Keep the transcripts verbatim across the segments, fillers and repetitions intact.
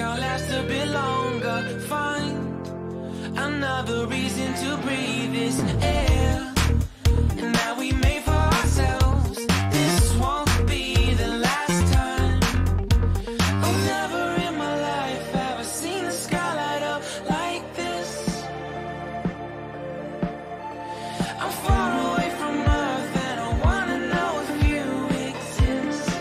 I'll last a bit longer. Find another reason to breathe this air. And now we made for ourselves. This won't be the last time. Oh, never in my life have I seen the sky light up like this. I'm far away from Earth and I wanna know if you exist.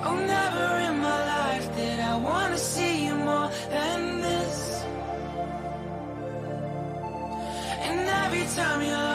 Oh, never in my life did I want to see you more than this. And every time you